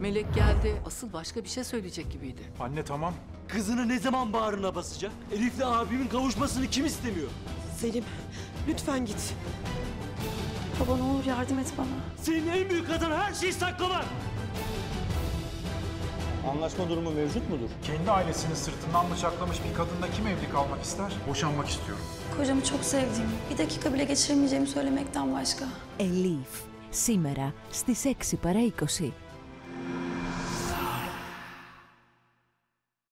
Melek geldi, asıl başka bir şey söyleyecek gibiydi. Anne tamam. Kızını ne zaman bağrına basacak? Elif'le abimin kavuşmasını kim istemiyor? Selim, lütfen git. Baba ne olur yardım et bana. Senin en büyük hatan her şeyi saklaman. Anlaşma durumu mevcut mudur? Kendi ailesini sırtından bıçaklamış bir kadınla kim evlilik almak ister? Boşanmak istiyorum. Kocamı çok sevdiğim, bir dakika bile geçiremeyeceğimi söylemekten başka. Elif, σήμερα στις 6 παρά 20.